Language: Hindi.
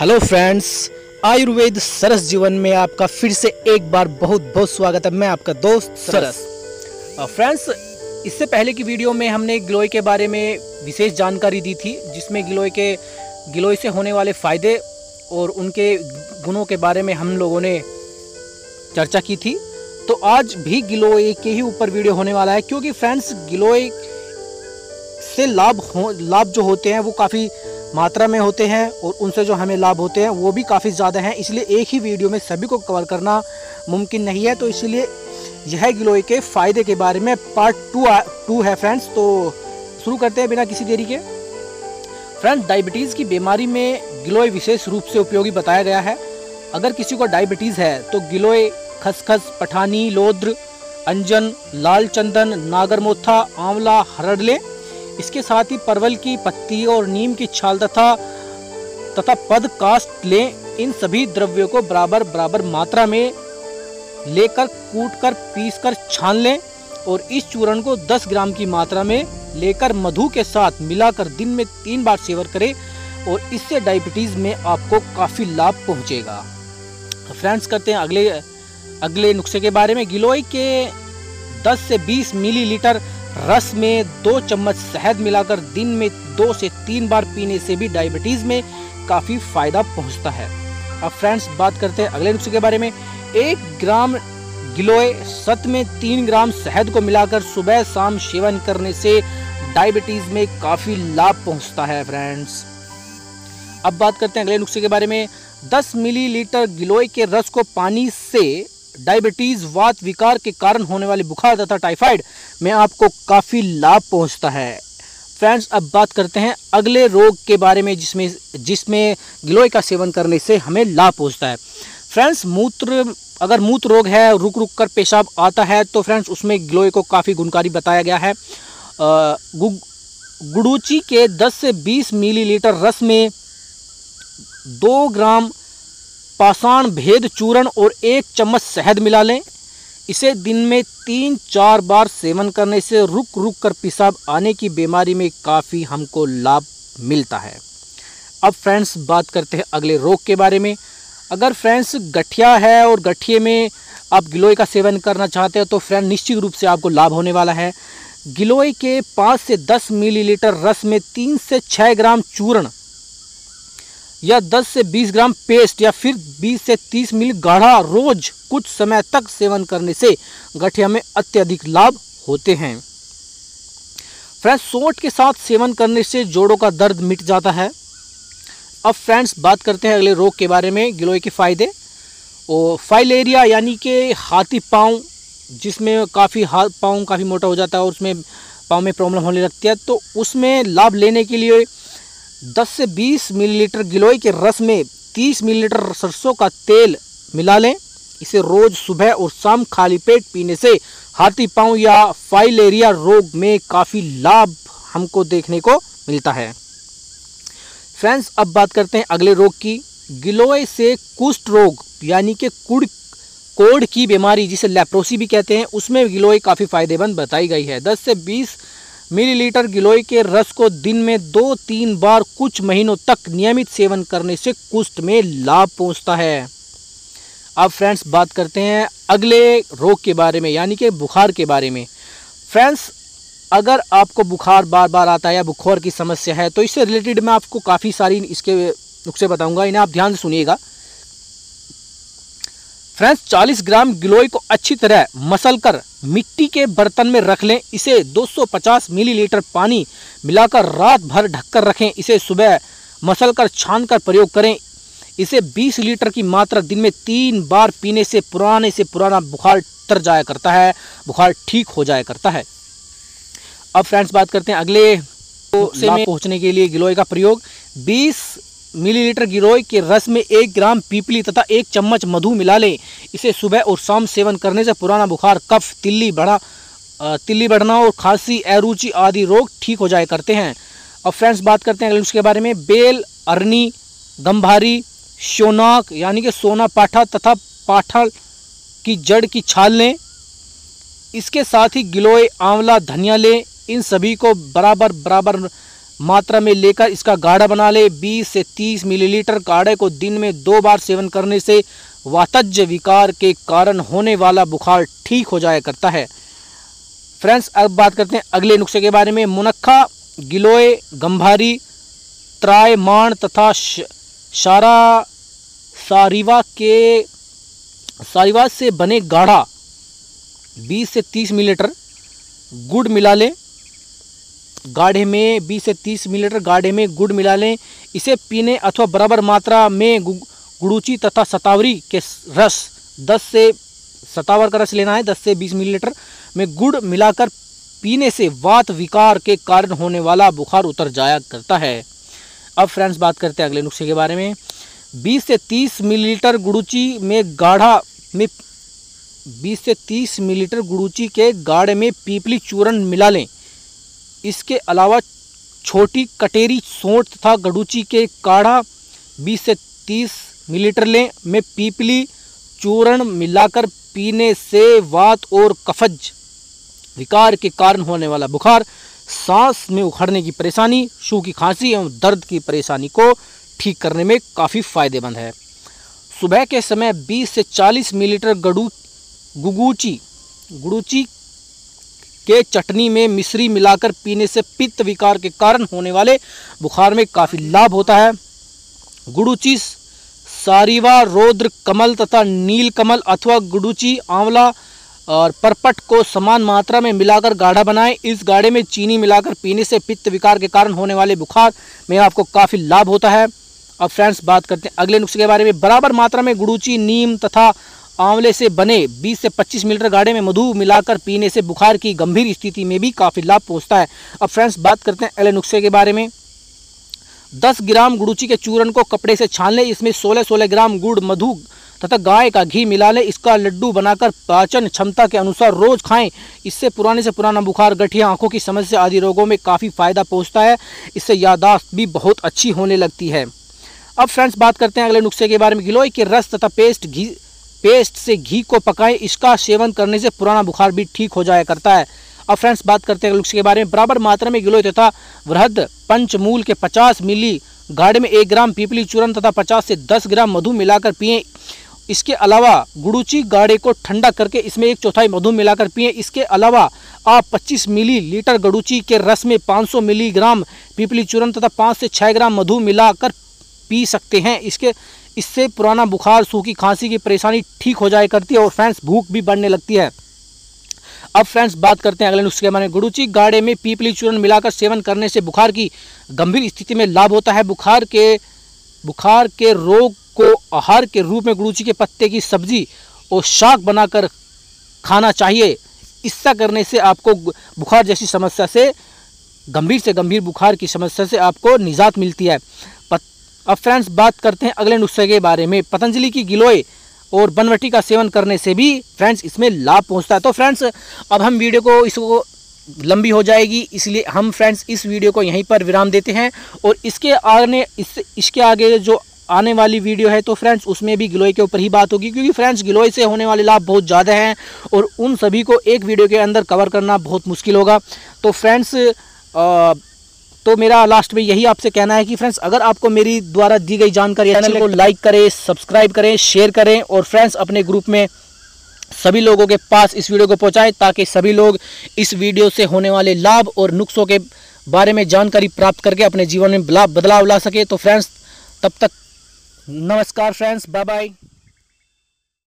हेलो फ्रेंड्स, आयुर्वेद सरस जीवन में आपका फिर से एक बार बहुत बहुत स्वागत है। मैं आपका दोस्त सरस। फ्रेंड्स, इससे पहले की वीडियो में हमने गिलोय के बारे में विशेष जानकारी दी थी, जिसमें गिलोय से होने वाले फ़ायदे और उनके गुणों के बारे में हम लोगों ने चर्चा की थी। तो आज भी गिलोय के ही ऊपर वीडियो होने वाला है, क्योंकि फ्रेंड्स गिलोय से लाभ जो होते हैं वो काफ़ी मात्रा में होते हैं और उनसे जो हमें लाभ होते हैं वो भी काफ़ी ज़्यादा हैं, इसलिए एक ही वीडियो में सभी को कवर करना मुमकिन नहीं है। तो इसलिए यह गिलोय के फ़ायदे के बारे में पार्ट 2 है फ्रेंड्स। तो शुरू करते हैं बिना किसी देरी के। फ्रेंड्स, डायबिटीज़ की बीमारी में गिलोय विशेष रूप से उपयोगी बताया गया है। अगर किसी को डायबिटीज़ है तो गिलोय, खसखस, पठानी लोद्र, अंजन, लाल चंदन, नागरमोथा, आंवला, हरड़ लें। इसके साथ ही पर्वल की पत्ती और नीम की छाल तथा पद काष्ट लें। इन सभी द्रव्यों को बराबर मात्रा में लेकर कूटकर, पीसकर छान लें और इस चूर्ण को 10 ग्राम की मात्रा में लेकर मधु के साथ मिलाकर दिन में 3 बार सेवन करें और इससे डायबिटीज़ में आपको काफ़ी लाभ पहुंचेगा। फ्रेंड्स, करते हैं अगले नुस्खे के बारे में। गिलोय के 10 से 20 मिलीलीटर रस में 2 चम्मच शहद मिलाकर दिन में 2 से 3 बार पीने से भी डायबिटीज़ में काफ़ी फायदा पहुंचता है। अब फ्रेंड्स, बात करते हैं अगले नुस्खे के बारे में। 1 ग्राम गिलोय सत में 3 ग्राम शहद को मिलाकर सुबह शाम सेवन करने से डायबिटीज़ में काफ़ी लाभ पहुंचता है। फ्रेंड्स, अब बात करते हैं अगले नुस्खे के बारे में। 10 मिलीलीटर गिलोय के रस को पानी से डायबिटीज़, वात विकार के कारण होने वाले बुखार तथा टाइफाइड में आपको काफ़ी लाभ पहुंचता है। फ्रेंड्स, अब बात करते हैं अगले रोग के बारे में जिसमें गिलोय का सेवन करने से हमें लाभ पहुंचता है। फ्रेंड्स, अगर मूत्र रोग है, रुक कर पेशाब आता है, तो फ्रेंड्स उसमें गिलोय को काफ़ी गुणकारी बताया गया है। गुड़ूची के 10 से 20 मिलीलीटर रस में 2 ग्राम पाषाण भेद चूर्ण और 1 चम्मच शहद मिला लें। इसे दिन में 3-4 बार सेवन करने से रुक कर पेशाब आने की बीमारी में काफ़ी हमको लाभ मिलता है। अब फ्रेंड्स, बात करते हैं अगले रोग के बारे में। अगर फ्रेंड्स गठिया है और गठिए में आप गिलोय का सेवन करना चाहते हैं तो फ्रेंड निश्चित रूप से आपको लाभ होने वाला है। गिलोय के 5 से 10 मिलीलीटर रस में 3 से 6 ग्राम चूर्ण या 10 से 20 ग्राम पेस्ट या फिर 20 से 30 मिली गाढ़ा रोज कुछ समय तक सेवन करने से गठिया में अत्यधिक लाभ होते हैं। फ्रेंड्स, सोंठ के साथ सेवन करने से जोड़ों का दर्द मिट जाता है। अब फ्रेंड्स, बात करते हैं अगले रोग के बारे में, गिलोय के फ़ायदे। और फाइलेरिया यानी कि हाथी पाँव, जिसमें पाँव काफ़ी मोटा हो जाता है और उसमें पाँव में प्रॉब्लम होने लगती है, तो उसमें लाभ लेने के लिए 10 से 20 मिलीलीटर गिलोय के रस में 30 मिलीलीटर सरसों का तेल मिला लें। इसे रोज़ सुबह और शाम खाली पेट पीने से हाथी पाँव या फाइलेरिया रोग में काफ़ी लाभ हमको देखने को मिलता है। फ्रेंड्स, अब बात करते हैं अगले रोग की। गिलोय से कुष्ठ रोग यानी कि कोढ़ की बीमारी, जिसे लैप्रोसी भी कहते हैं, उसमें गिलोय काफ़ी फ़ायदेमंद बताई गई है। 10 से 20 मिलीलीटर गिलोय के रस को दिन में 2-3 बार कुछ महीनों तक नियमित सेवन करने से कुष्ठ में लाभ पहुंचता है। अब फ्रेंड्स, बात करते हैं अगले रोग के बारे में, यानी कि बुखार के बारे में। फ्रेंड्स, अगर आपको बुखार बार आता है या बुखार की समस्या है, तो इससे रिलेटेड मैं आपको काफ़ी सारी इसके नुस्खे बताऊंगा, इन्हें आप ध्यान से सुनिएगा। फ्रेंड्स, 40 ग्राम गिलोय को अच्छी तरह मसलकर मिट्टी के बर्तन में रख लें। इसे 250 मिलीलीटर पानी मिलाकर रात भर ढककर रखें। इसे सुबह मसलकर छानकर प्रयोग करें। इसे 20 लीटर की मात्रा दिन में 3 बार पीने से पुराना बुखार तर जाया करता है, बुखार ठीक हो जाया करता है। अब फ्रेंड्स, बात करते हैं अगले से में पहुँचने के लिए गिलोय का प्रयोग। 20 मिलीलीटर गिलोय के रस में 1 ग्राम पीपली तथा 1 चम्मच मधु मिला लें। इसे सुबह और शाम सेवन करने से पुराना बुखार, कफ, तिल्ली बढ़ना और खांसी, अरुचि आदि रोग ठीक हो जाए करते हैं। अब फ्रेंड्स, बात करते हैं अगले नुस्खे के बारे में। बेल, अरनी, गंभारी, शोनाक यानी कि सोना पाठा तथा पाठल की जड़ की छाल लें। इसके साथ ही गिलोय, आंवला, धनिया लें। इन सभी को बराबर मात्रा में लेकर इसका गाढ़ा बना लें। 20 से 30 मिलीलीटर काढ़े को दिन में 2 बार सेवन करने से वातज्य विकार के कारण होने वाला बुखार ठीक हो जाया करता है। फ्रेंड्स, अब बात करते हैं अगले नुस्खे के बारे में। मुनक्खा, गिलोय, गंभारी, त्रायमाण तथा सारिवा से बने गाढ़ा 20 से 30 मिलीलीटर गुड़ मिला लें। गाढ़े में 20 से 30 मिलीलीटर गाढ़े में गुड़ मिला लें। इसे पीने अथवा बराबर मात्रा में गुड़ूची तथा शतावरी के रस शतावर का रस लेना है। 10 से 20 मिलीलीटर में गुड़ मिलाकर पीने से वात विकार के कारण होने वाला बुखार उतर जाया करता है। अब फ्रेंड्स, बात करते हैं अगले नुस्खे के बारे में। 20 से 30 मिलीलीटर गुड़ूची में गाढ़ा में 20 से 30 मिलीलीटर गुड़ूची के गाढ़े में पीपली चूर्ण मिला लें। इसके अलावा छोटी कटेरी, सोंठ तथा गडूची के काढ़ा 20 से 30 मिलीलीटर लें। में पीपली चूर्ण मिलाकर पीने से वात और कफज विकार के कारण होने वाला बुखार, सांस में उखड़ने की परेशानी, सूखी खांसी एवं दर्द की परेशानी को ठीक करने में काफ़ी फायदेमंद है। सुबह के समय 20 से 40 मिलीलीटर गुड़ूची के चटनी में मिश्री मिलाकर पीने से पित्त विकार के कारण होने वाले बुखार में काफ़ी लाभ होता है। गुड़ूची, सारिवा, रोद्र, कमल तथा नील कमल अथवा गुड़ूची, आंवला और परपट को समान मात्रा में मिलाकर गाढ़ा बनाएं। इस गाढ़े में चीनी मिलाकर पीने से पित्त विकार के कारण होने वाले बुखार में आपको काफ़ी लाभ होता है। अब फ्रेंड्स, बात करते हैं अगले नुस्खे के बारे में। बराबर मात्रा में गुड़ूची, नीम तथा आंवले से बने 20 से 25 मिलीलीटर गाढ़े में मधु मिलाकर पीने से बुखार की गंभीर स्थिति में भी काफ़ी लाभ पहुंचता है। अब फ्रेंड्स, बात करते हैं अगले नुस्खे के बारे में। 10 ग्राम गुड़ूची के चूर्ण को कपड़े से छान लें। इसमें 16-16 ग्राम गुड़, मधु तथा गाय का घी मिला लें। इसका लड्डू बनाकर पाचन क्षमता के अनुसार रोज खाएं। इससे पुराने से पुराना बुखार, गठिया, आंखों की समस्या आदि रोगों में काफ़ी फायदा पहुँचता है। इससे याददाश्त भी बहुत अच्छी होने लगती है। अब फ्रेंड्स, बात करते हैं अगले नुस्खे के बारे में। गिलोय के रस तथा पेस्ट से घी को पकाएं। इसका सेवन करने से पुराना बुखार भी ठीक हो जाया करता है। अब फ्रेंड्स, बात करते हैं नुस्खे के बारे में। बराबर मात्रा में गिलोय तथा वृहद पंचमूल के 50 मिली गाढ़े में 1 ग्राम पीपली चूर्ण तथा 50 से 10 ग्राम मधु मिलाकर पिएं। इसके अलावा गुड़ूची गाढ़े को ठंडा करके इसमें 1/4 मधु मिलाकर पिएं। इसके अलावा आप 25 मिलीलीटर गुड़ूची के रस में 500 मिलीग्राम पीपली चूर्ण तथा 5 से 6 ग्राम मधु मिलाकर पी सकते हैं। इससे पुराना बुखार, सूखी खांसी की परेशानी ठीक हो जाया करती है और फ्रेंड्स, भूख भी बढ़ने लगती है। अब फ्रेंड्स, बात करते हैं अगले नुस्खे के बारे में। गुड़ूची गाढ़े में पीपली चूर्ण मिलाकर सेवन करने से बुखार की गंभीर स्थिति में लाभ होता है। बुखार के रोग को आहार के रूप में गुड़ूची के पत्ते की सब्जी और शाक बनाकर खाना चाहिए। इसका करने से आपको बुखार जैसी समस्या से गंभीर बुखार की समस्या से आपको निजात मिलती है। अब फ्रेंड्स, बात करते हैं अगले नुस्खे के बारे में। पतंजलि की गिलोय और बनवटी का सेवन करने से भी फ्रेंड्स इसमें लाभ पहुंचता है। तो फ्रेंड्स, अब हम वीडियो को इसको लंबी हो जाएगी, इसलिए हम फ्रेंड्स इस वीडियो को यहीं पर विराम देते हैं। और इसके आगे जो आने वाली वीडियो है तो फ्रेंड्स उसमें भी गिलोय के ऊपर ही बात होगी, क्योंकि फ्रेंड्स गिलोय से होने वाले लाभ बहुत ज़्यादा हैं और उन सभी को एक वीडियो के अंदर कवर करना बहुत मुश्किल होगा। तो फ्रेंड्स, तो मेरा लास्ट में यही आपसे कहना है कि फ्रेंड्स, अगर आपको मेरी द्वारा दी गई जानकारी, चैनल को लाइक करें, सब्सक्राइब करें, शेयर करें और फ्रेंड्स अपने ग्रुप में सभी लोगों के पास इस वीडियो को पहुंचाएं, ताकि सभी लोग इस वीडियो से होने वाले लाभ और नुस्खों के बारे में जानकारी प्राप्त करके अपने जीवन में बदलाव ला सके। तो फ्रेंड्स, तब तक नमस्कार फ्रेंड्स, बाय बाय।